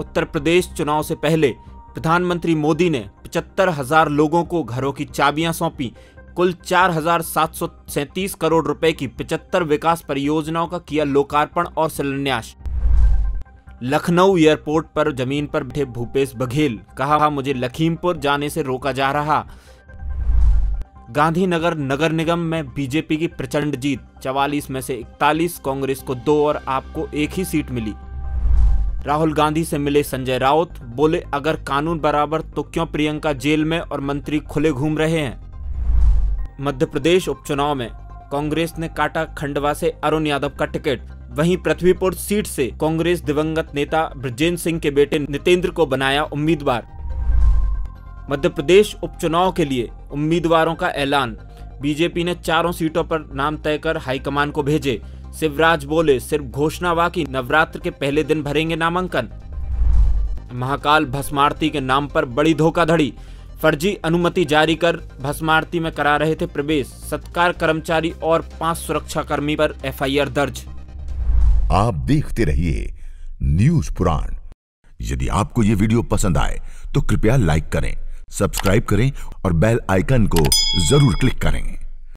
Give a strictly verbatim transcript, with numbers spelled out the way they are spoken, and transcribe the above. उत्तर प्रदेश चुनाव से पहले प्रधानमंत्री मोदी ने पचहत्तर हजार लोगों को घरों की चाबियां सौंपी। कुल चार हजार सात सौ सैंतीस करोड़ रुपए की पचहत्तर विकास परियोजनाओं का किया लोकार्पण और शिलान्यास। लखनऊ एयरपोर्ट पर जमीन पर बैठे भूपेश बघेल, कहा मुझे लखीमपुर जाने से रोका जा रहा। गांधीनगर नगर निगम में बीजेपी की प्रचंड जीत, चवालीस में से इकतालीस, कांग्रेस को दो और आपको एक ही सीट मिली। राहुल गांधी से मिले संजय राउत, बोले अगर कानून बराबर तो क्यों प्रियंका जेल में और मंत्री खुले घूम रहे हैं। मध्य प्रदेश उपचुनाव में कांग्रेस ने काटा खंडवा से अरुण यादव का टिकट, वहीं पृथ्वीपुर सीट से कांग्रेस दिवंगत नेता ब्रजेंद्र सिंह के बेटे नितेंद्र को बनाया उम्मीदवार। मध्य प्रदेश उपचुनाव के लिए उम्मीदवारों का ऐलान, बीजेपी ने चारों सीटों पर नाम तय कर हाईकमान को भेजे। शिवराज बोले सिर्फ घोषणा बाकी, नवरात्र के पहले दिन भरेंगे नामांकन। महाकाल भस्म आरती के नाम पर बड़ी धोखाधड़ी, फर्जी अनुमति जारी कर भस्म आरती में करा रहे थे प्रवेश। सत्कार कर्मचारी और पांच सुरक्षाकर्मी पर एफ आई आर दर्ज। आप देखते रहिए न्यूज पुराण। यदि आपको ये वीडियो पसंद आए तो कृपया लाइक करें, सब्सक्राइब करें और बेल आइकन को जरूर क्लिक करें।